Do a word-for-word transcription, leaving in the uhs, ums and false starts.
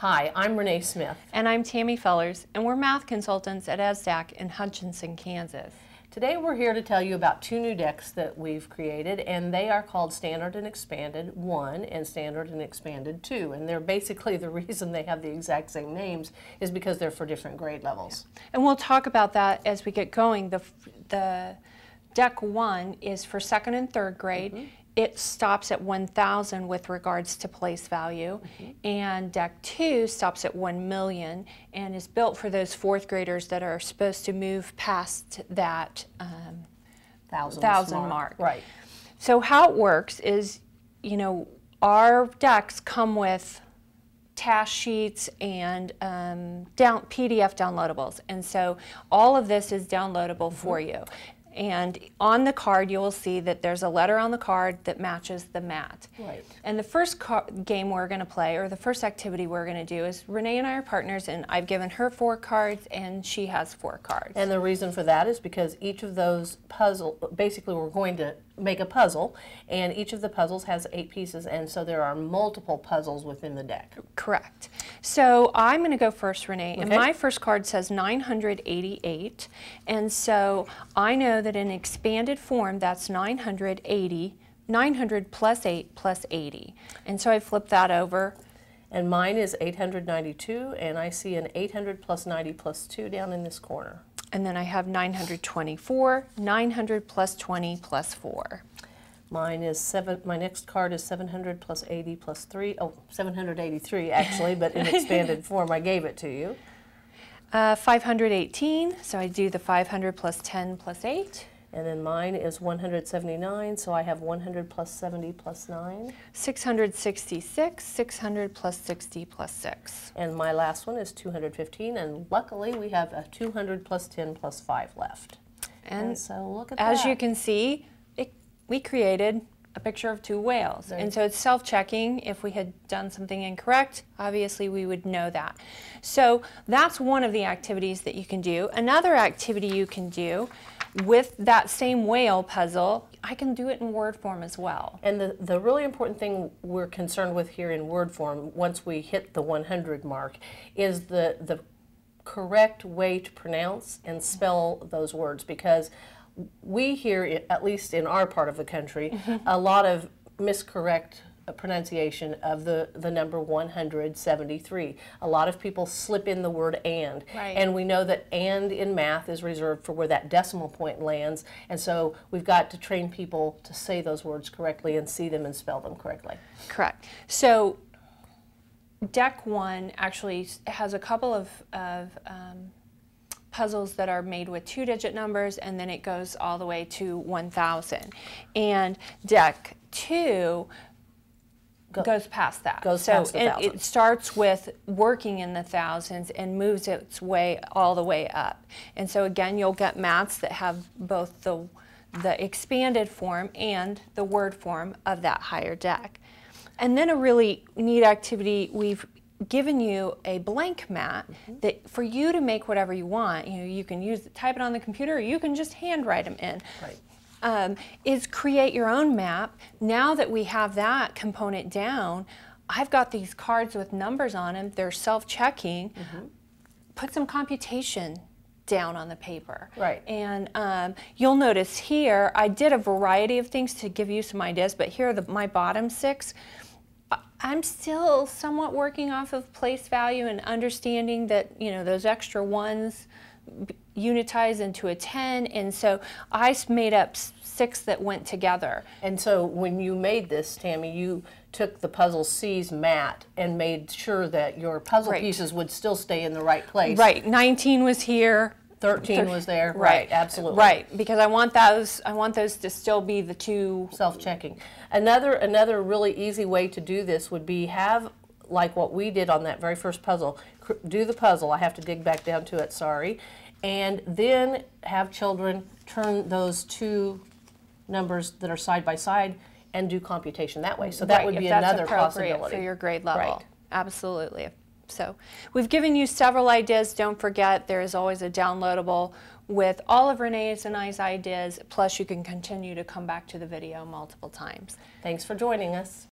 Hi, I'm Renee Smith. And I'm Tammy Fellers, and we're math consultants at ESSDACK in Hutchinson, Kansas. Today we're here to tell you about two new decks that we've created, and they are called Standard and Expanded one and Standard and Expanded two. And they're basically, the reason they have the exact same names is because they're for different grade levels. And we'll talk about that as we get going. The, the deck one is for second and third grade. Mm-hmm. It stops at one thousand with regards to place value, mm-hmm. and deck two stops at one million and is built for those fourth graders that are supposed to move past that um, thousand, thousand mark. mark. Right. So how it works is, you know, our decks come with task sheets and um, down, P D F downloadables, and so all of this is downloadable mm-hmm. for you. And on the card, you will see that there's a letter on the card that matches the mat. Right. And the first game we're going to play, or the first activity we're going to do, is Renee and I are partners, and I've given her four cards, and she has four cards. And the reason for that is because each of those puzzle, basically we're going to make a puzzle, and each of the puzzles has eight pieces, and so there are multiple puzzles within the deck. Correct. So I'm going to go first, Renee, okay. and my first card says nine hundred eighty-eight, and so I know that in expanded form, that's nine hundred eighty, nine hundred plus eight plus eighty. And so I flip that over. And mine is eight hundred ninety-two, and I see an eight hundred plus ninety plus two down in this corner. And then I have nine hundred twenty-four, nine hundred plus twenty plus four. Mine is seven, my next card is seven hundred plus eighty plus three, oh, seven hundred eighty-three actually, but in expanded form, I gave it to you. Uh, five hundred eighteen, so I do the five hundred plus ten plus eight. And then mine is one hundred seventy-nine, so I have one hundred plus seventy plus nine. six hundred sixty-six, six hundred plus sixty plus six. And my last one is two hundred fifteen, and luckily we have a two hundred plus ten plus five left. And, and so look at that. As you can see, it, we created a picture of two whales. There. And so it's self-checking. If we had done something incorrect, obviously we would know that. So that's one of the activities that you can do. Another activity you can do with that same whale puzzle, I can do it in word form as well. And the, the really important thing we're concerned with here in word form, once we hit the one hundred mark, is the, the correct way to pronounce and spell those words, because we here, at least in our part of the country, a lot of miscorrect pronunciation of the, the number one hundred seventy-three. A lot of people slip in the word and. Right. And we know that and in math is reserved for where that decimal point lands. And so we've got to train people to say those words correctly and see them and spell them correctly. Correct. So deck one actually has a couple of, of um, puzzles that are made with two-digit numbers, and then it goes all the way to one thousand. And deck two Go, goes past that. Goes so past the it starts with working in the thousands and moves its way all the way up. And so again, you'll get mats that have both the the expanded form and the word form of that higher deck. And then a really neat activity, we've given you a blank mat mm-hmm. that for you to make whatever you want. You know, you can use type it on the computer, or you can just handwrite them in. Right. Um, is create your own map. Now that we have that component down, I've got these cards with numbers on them. They're self-checking. Mm-hmm. Put some computation down on the paper. Right. And um, you'll notice here, I did a variety of things to give you some ideas, but here are the, my bottom six. I'm still somewhat working off of place value and understanding that, you know, those extra ones unitize into a ten, and so I made up six that went together. And so when you made this, Tammy, you took the puzzle C's mat and made sure that your puzzle right. pieces would still stay in the right place. Right. nineteen was here. thirteen was there, right. right, absolutely. Right, because I want those I want those to still be the two self-checking. Another another really easy way to do this would be have, like what we did on that very first puzzle, do the puzzle, I have to dig back down to it, sorry, and then have children turn those two numbers that are side by side and do computation that way. So that right, would be another possibility. If that's appropriate for your grade level. Right. Absolutely. So we've given you several ideas. Don't forget, there is always a downloadable with all of Renee's and I's ideas, plus you can continue to come back to the video multiple times. Thanks for joining us.